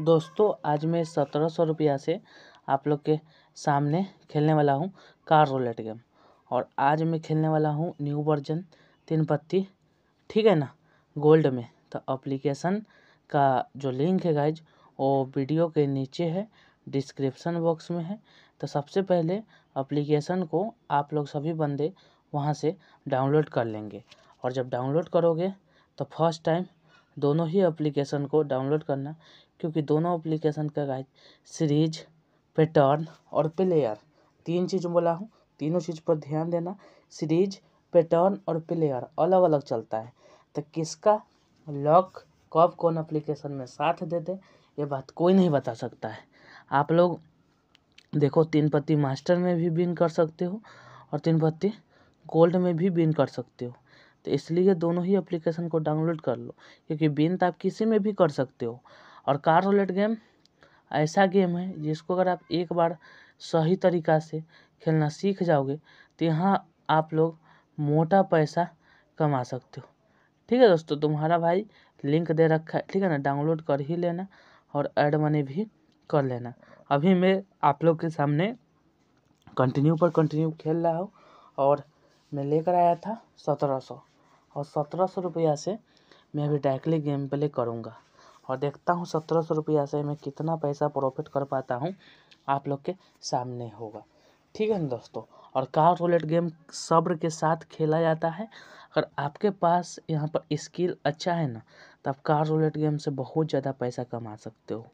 दोस्तों आज मैं 1700 रुपया से आप लोग के सामने खेलने वाला हूं कार रोलेट गेम। और आज मैं खेलने वाला हूं न्यू वर्जन तीन पत्ती, ठीक है ना, गोल्ड में। तो एप्लीकेशन का जो लिंक है गाइज वो वीडियो के नीचे है, डिस्क्रिप्शन बॉक्स में है। तो सबसे पहले एप्लीकेशन को आप लोग सभी बंदे वहां से डाउनलोड कर लेंगे। और जब डाउनलोड करोगे तो फर्स्ट टाइम दोनों ही एप्लीकेशन को डाउनलोड करना, क्योंकि दोनों एप्लीकेशन का गाइज सीरीज, पैटर्न और प्लेयर, तीन चीज़ बोला हूँ, तीनों चीज़ पर ध्यान देना। सीरीज, पैटर्न और प्लेयर अलग अलग चलता है। तो किसका लॉक कब कौन एप्लीकेशन में साथ दे दे ये बात कोई नहीं बता सकता है। आप लोग देखो, तीन पत्ती मास्टर में भी विन कर सकते हो और तीन पत्ती गोल्ड में भी विन कर सकते हो। तो इसलिए दोनों ही एप्लीकेशन को डाउनलोड कर लो, क्योंकि विन तो आप किसी में भी कर सकते हो। और कार रोलेट गेम ऐसा गेम है जिसको अगर आप एक बार सही तरीक़ा से खेलना सीख जाओगे तो यहाँ आप लोग मोटा पैसा कमा सकते हो। ठीक है दोस्तों, तुम्हारा भाई लिंक दे रखा है, ठीक है ना, डाउनलोड कर ही लेना और ऐड मनी भी कर लेना। अभी मैं आप लोग के सामने कंटिन्यू पर कंटिन्यू खेल रहा हूँ। और मैं लेकर आया था 1700 और 1700 रुपया से मैं अभी डायरेक्टली गेम प्ले करूँगा और देखता हूँ 1700 रुपया से मैं कितना पैसा प्रॉफिट कर पाता हूँ, आप लोग के सामने होगा। ठीक है ना दोस्तों। और कार रोलेट गेम सब्र के साथ खेला जाता है। अगर आपके पास यहाँ पर स्किल अच्छा है ना तो आप कार रोलेट गेम से बहुत ज़्यादा पैसा कमा सकते हो।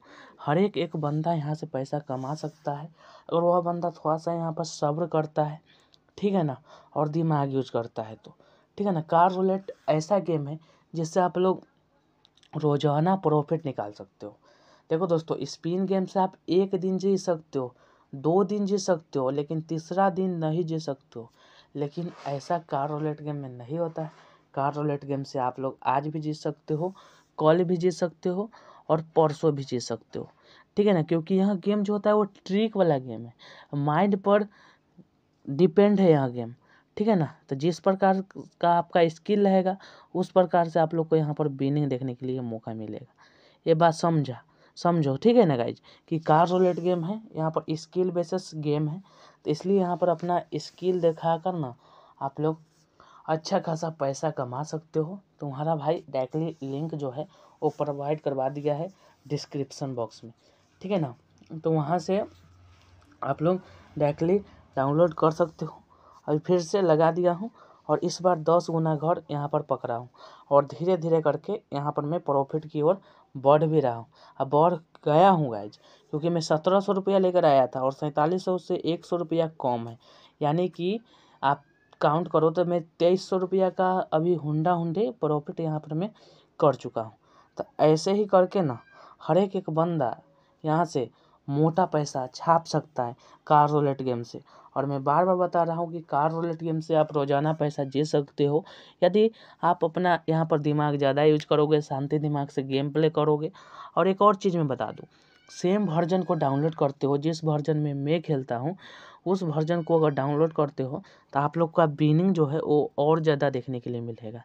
हर एक बंदा यहाँ से पैसा कमा सकता है अगर वह बंदा थोड़ा सा यहाँ पर सब्र करता है, ठीक है ना, और दिमाग यूज करता है तो, ठीक है ना। कार रोलेट ऐसा गेम है जिससे आप लोग रोजाना प्रॉफिट निकाल सकते हो। देखो दोस्तों, स्पिन गेम से आप एक दिन जी सकते हो, 2 दिन जी सकते हो, लेकिन तीसरा दिन नहीं जी सकते हो। लेकिन ऐसा कार रोलेट गेम में नहीं होता है। कार रोलेट गेम से आप लोग आज भी जी सकते हो, कल भी जी सकते हो और परसों भी जी सकते हो, ठीक है ना। क्योंकि यह गेम जो होता है वो ट्रिक वाला गेम है, माइंड पर डिपेंड है यहाँ गेम, ठीक है ना। तो जिस प्रकार का आपका स्किल रहेगा उस प्रकार से आप लोग को यहाँ पर विनिंग देखने के लिए मौका मिलेगा। ये बात समझो, ठीक है ना गाइज, कि कार रोलेट गेम है, यहाँ पर स्किल बेसिस गेम है। तो इसलिए यहाँ पर अपना स्किल दिखा कर ना आप लोग अच्छा खासा पैसा कमा सकते हो। तुम्हारा भाई डायरेक्टली लिंक जो है वो प्रोवाइड करवा दिया है डिस्क्रिप्सन बॉक्स में, ठीक है ना। तो वहाँ से आप लोग डायरेक्टली डाउनलोड कर सकते हो। अभी फिर से लगा दिया हूँ और इस बार 10 गुना घर यहाँ पर पकड़ा हूँ और धीरे धीरे करके यहाँ पर मैं प्रॉफिट की ओर बढ़ भी रहा हूँ। अब बढ़ गया हूँ गाइज, क्योंकि मैं 1700 रुपया लेकर आया था और 4700 से 100 रुपया कम है, यानी कि आप काउंट करो तो मैं 2300 रुपया का अभी हुंडा हुंडे प्रॉफिट यहाँ पर मैं कर चुका हूँ। तो ऐसे ही करके ना हर एक बंदा यहाँ से मोटा पैसा छाप सकता है कार रोलेट गेम से। और मैं बार बार बता रहा हूँ कि कार रोलेट गेम से आप रोज़ाना पैसा जीत सकते हो, यदि आप अपना यहाँ पर दिमाग ज़्यादा यूज करोगे, शांति दिमाग से गेम प्ले करोगे। और एक और चीज़ मैं बता दूँ, सेम वर्जन को डाउनलोड करते हो, जिस वर्जन में मैं खेलता हूँ उस वर्जन को अगर डाउनलोड करते हो तो आप लोग का विनिंग जो है वो और ज़्यादा देखने के लिए मिलेगा।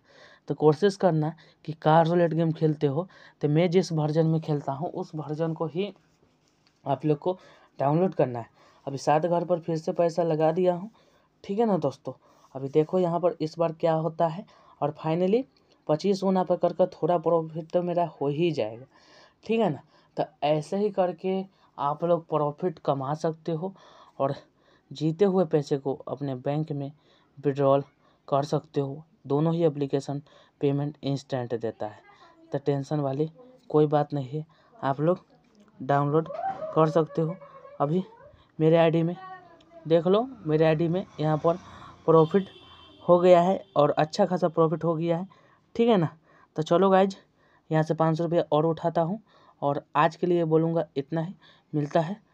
तो कोशिश करना कि कार रोलेट गेम खेलते हो तो मैं जिस वर्जन में खेलता हूँ उस वर्जन को ही आप लोग को डाउनलोड करना है। अभी 7 घर पर फिर से पैसा लगा दिया हूँ, ठीक है ना दोस्तों। अभी देखो यहाँ पर इस बार क्या होता है। और फाइनली 25 गुना पर करके थोड़ा प्रॉफिट तो मेरा हो ही जाएगा, ठीक है ना। तो ऐसे ही करके आप लोग प्रॉफिट कमा सकते हो और जीते हुए पैसे को अपने बैंक में विड्रॉल कर सकते हो। दोनों ही एप्लीकेशन पेमेंट इंस्टेंट देता है, तो टेंशन वाली कोई बात नहीं है, आप लोग डाउनलोड कर सकते हो। अभी मेरे आईडी में देख लो, मेरे आईडी में यहाँ पर प्रॉफिट हो गया है और अच्छा खासा प्रॉफिट हो गया है, ठीक है ना। तो चलो गाइज, यहाँ से 500 रुपये और उठाता हूँ और आज के लिए बोलूँगा इतना ही। मिलता है